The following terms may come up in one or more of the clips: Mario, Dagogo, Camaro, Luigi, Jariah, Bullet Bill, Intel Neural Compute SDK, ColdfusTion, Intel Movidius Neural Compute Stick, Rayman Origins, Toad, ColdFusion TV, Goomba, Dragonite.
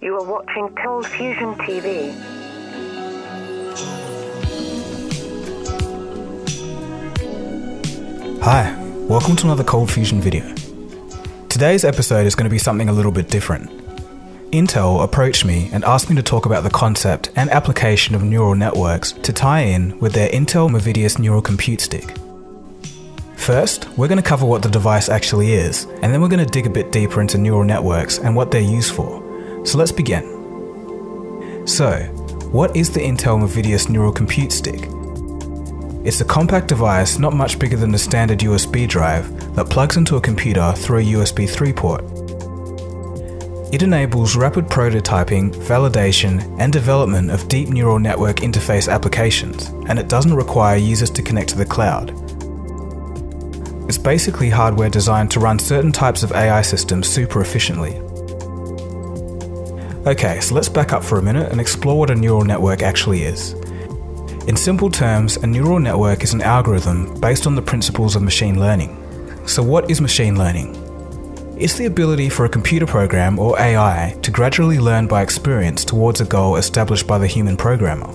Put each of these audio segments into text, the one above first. You are watching ColdFusion TV. Hi, welcome to another ColdFusion video. Today's episode is going to be something a little bit different. Intel approached me and asked me to talk about the concept and application of neural networks to tie in with their Intel Movidius Neural Compute Stick. First, we're going to cover what the device actually is, and then we're going to dig a bit deeper into neural networks and what they're used for. So let's begin. So, what is the Intel Movidius Neural Compute Stick? It's a compact device not much bigger than the standard USB drive that plugs into a computer through a USB 3 port. It enables rapid prototyping, validation, and development of deep neural network interface applications, and it doesn't require users to connect to the cloud. It's basically hardware designed to run certain types of AI systems super efficiently. Okay, so let's back up for a minute and explore what a neural network actually is. In simple terms, a neural network is an algorithm based on the principles of machine learning. So what is machine learning? It's the ability for a computer program or AI to gradually learn by experience towards a goal established by the human programmer.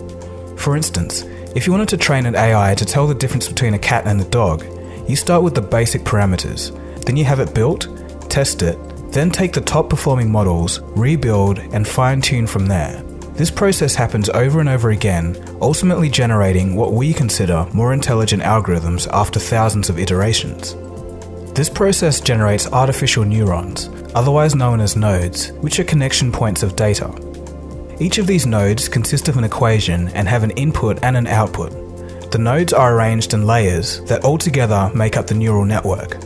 For instance, if you wanted to train an AI to tell the difference between a cat and a dog, you start with the basic parameters, then you have it built, test it, then take the top performing models, rebuild, and fine-tune from there. This process happens over and over again, ultimately generating what we consider more intelligent algorithms after thousands of iterations. This process generates artificial neurons, otherwise known as nodes, which are connection points of data. Each of these nodes consist of an equation and have an input and an output. The nodes are arranged in layers that altogether make up the neural network.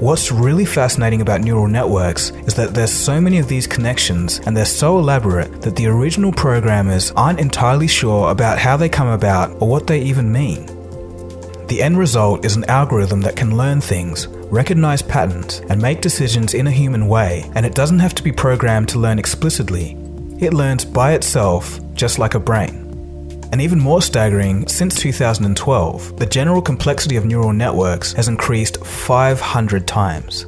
What's really fascinating about neural networks is that there's so many of these connections and they're so elaborate that the original programmers aren't entirely sure about how they come about or what they even mean. The end result is an algorithm that can learn things, recognize patterns, and make decisions in a human way, and it doesn't have to be programmed to learn explicitly. It learns by itself, just like a brain. And even more staggering, since 2012, the general complexity of neural networks has increased 500 times.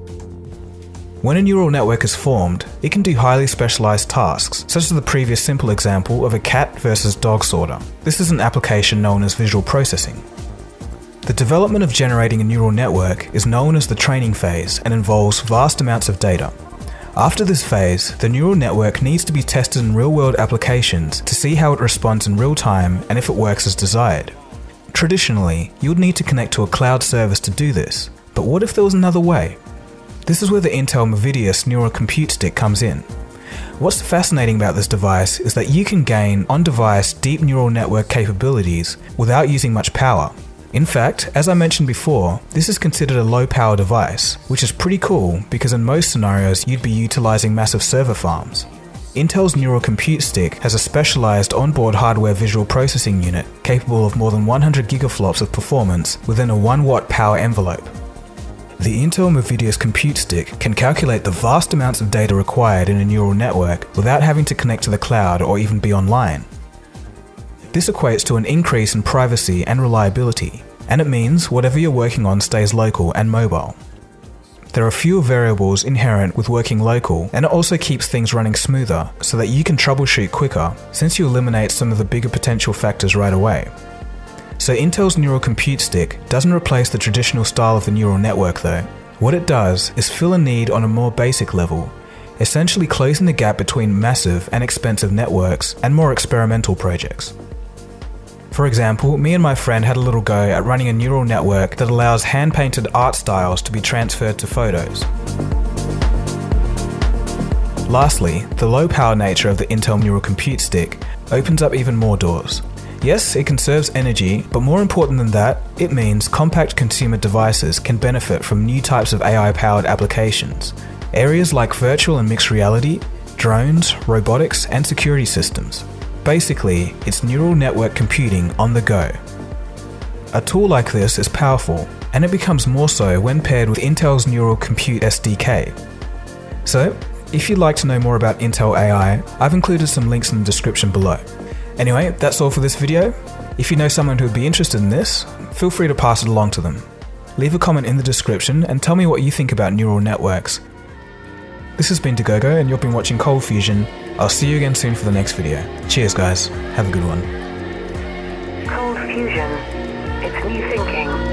When a neural network is formed, it can do highly specialized tasks, such as the previous simple example of a cat versus dog sorter. This is an application known as visual processing. The development of generating a neural network is known as the training phase and involves vast amounts of data. After this phase, the neural network needs to be tested in real-world applications to see how it responds in real time and if it works as desired. Traditionally, you would need to connect to a cloud service to do this, but what if there was another way? This is where the Intel Movidius Neural Compute Stick comes in. What's fascinating about this device is that you can gain on-device deep neural network capabilities without using much power. In fact, as I mentioned before, this is considered a low-power device, which is pretty cool because in most scenarios you'd be utilizing massive server farms. Intel's Neural Compute Stick has a specialized onboard hardware visual processing unit capable of more than 100 gigaflops of performance within a 1-watt power envelope. The Intel Movidius Compute Stick can calculate the vast amounts of data required in a neural network without having to connect to the cloud or even be online. This equates to an increase in privacy and reliability, and it means whatever you're working on stays local and mobile. There are fewer variables inherent with working local, and it also keeps things running smoother so that you can troubleshoot quicker since you eliminate some of the bigger potential factors right away. So Intel's Neural Compute Stick doesn't replace the traditional style of the neural network though. What it does is fill a need on a more basic level, essentially closing the gap between massive and expensive networks and more experimental projects. For example, me and my friend had a little go at running a neural network that allows hand-painted art styles to be transferred to photos. Lastly, the low-power nature of the Intel Neural Compute Stick opens up even more doors. Yes, it conserves energy, but more important than that, it means compact consumer devices can benefit from new types of AI-powered applications. Areas like virtual and mixed reality, drones, robotics, and security systems. Basically, it's neural network computing on the go. A tool like this is powerful, and it becomes more so when paired with Intel's Neural Compute SDK. So, if you'd like to know more about Intel AI, I've included some links in the description below. Anyway, that's all for this video. If you know someone who would be interested in this, feel free to pass it along to them. Leave a comment in the description and tell me what you think about neural networks. This has been Dagogo, and you've been watching ColdFusion. I'll see you again soon for the next video. Cheers guys, have a good one. ColdFusion, it's new thinking.